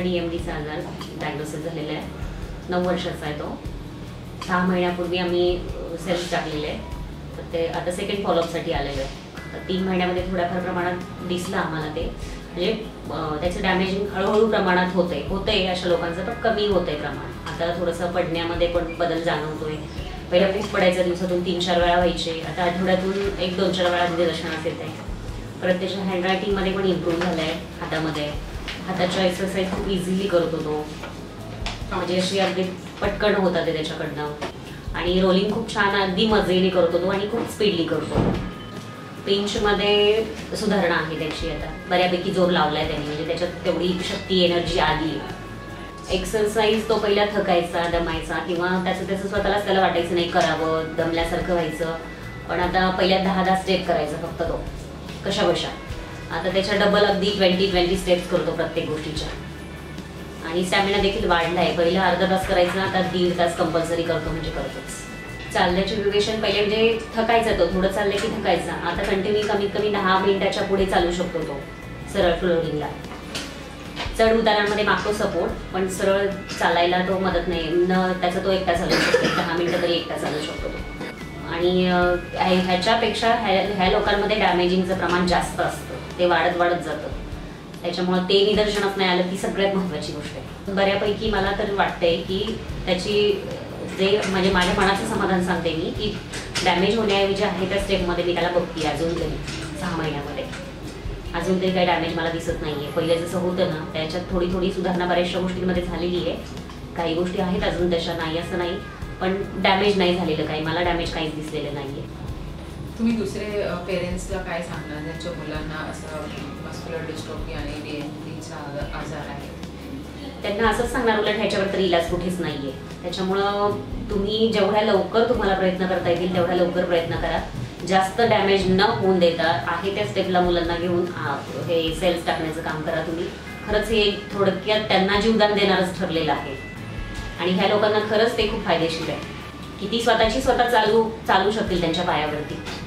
DMD चा आजार diagnosis झालेला आहे 9 वर्षाचा आहे तो 6 महिन्यापूर्वी आम्ही सेल्स टाकलेले आहेत तर ते आता सेकंड फॉलोअप साठी आलेले आहे तर 3 महिन्यांमध्ये थोड्याफार प्रमाणात दिसला आम्हाला ते म्हणजे त्याचं डॅमेजिंग हळूहळू प्रमाणात होतंय अशा लोकांचं पण कमी होतंय प्रमाण आता थोडंसं पडण्यामध्ये पण बदल जाणवतोय पहिले खूप पडायचं दिवसातून 3-4 वेळा व्हायचे आता आठवड्यातून 1-2-4 वेळा मध्ये लक्षणात येते प्रत्यक्ष हँडरायटिंग मध्ये पण इम्प्रूव्ह झालाय हातामध्ये हाताच्या एक्सरसाइज खूप इझिली करत होतो म्हणजे अशी अगदी पटकन होता ते त्याच्याकडनं आणि रोलिंग खूप छान अगदी मजेने करत होतो आणि खूप स्पीडली करतो पिंचमध्ये सुधारणा आहे त्याची आता बऱ्यापैकी जोर लावलाय त्यांनी म्हणजे त्याच्यात तेवढी शक्ती एनर्जी आली एक्सरसाइज तो पहिला थकायचा दमायचा किंवा त्याचं स्वतःलाच त्याला वाटायचं नाही करावं दमल्यासारखं व्हायचं पण आता पहिल्या 10-10 स्टेप करायचं फक्त तो कशा बशा आता त्याच्या डबल अगदी 20-20 स्टेप्स करतो प्रत्येक गोष्टीच्या आणि स्टॅमिना देखील वाढला आहे पहिला अर्धा तास करायचा आता 1.5 तास कंपल्सरी करतो म्हणजे करतोच चालण्याची ड्युरेशन पहिले म्हणजे थकायचा तो थोडं चाललं की थकायचा आता कंटिन्यू कमीत कमी 10 मिनिटाच्या पुढे चालू शकतो तो सरळ फ्लोरिंगला चढ उतारांमध्ये मागतो सपोर्ट पण सरळ चालायला तो मदत नाही त्याचा तो एकटा चालू शकतो 10 मिनिटं तरी एकटा चालू शकतो तो आणि ह्याच्यापेक्षा ह्या लोकांमध्ये डॅमेजिंगचं प्रमाण जास्त असतं ते वाढत जातं त्याच्यामुळे ते निदर्शनात नाही आलं ती सगळ्यात महत्त्वाची गोष्ट आहे बऱ्यापैकी मला तर वाटतंय की त्याची जे म्हणजे माझ्या मनाचं समाधान सांगते मी की डॅमेज होण्याऐवजी आहे त्या स्टेपमध्ये मी त्याला बघते अजून तरी 6 महिन्यामध्ये अजून तरी काही डॅमेज मला दिसत नाही आहे पहिले जसं होतं ना त्याच्यात थोडी सुधारणा बऱ्याचशा गोष्टींमध्ये झालेली आहे काही गोष्टी आहेत अजून तशा नाही असं नाही पण डॅमेज नाही झालेलं काही मला डॅमेज काहीच दिसलेलं नाही आहे तुम्ही दुसरे पेरेंट्सला काय सांगणार त्यांच्या मुलांना असं मस्क्युलर डिस्ट्रोफी आणि डीएमडीचा आजार आहे त्यांना असंच सांगणार उलट ह्याच्यावर तरी इलाज कुठेच नाही आहे त्याच्यामुळं तुम्ही जेवढ्या लवकर तुम्हाला प्रयत्न करता येतील तेवढ्या लवकर प्रयत्न करा जास्त डॅमेज न होऊन देता आहे त्या स्टेपला मुलांना घेऊन हे सेल्स टाकण्याचं काम करा तुम्ही खरंच हे थोडक्यात त्यांना जीवदान देणारच ठरलेलं आहे आणि ह्या लोकांना खरंच ते खूप फायदेशीर आहे की ती स्वतःची स्वतः चालू शकतील त्यांच्या पायावरती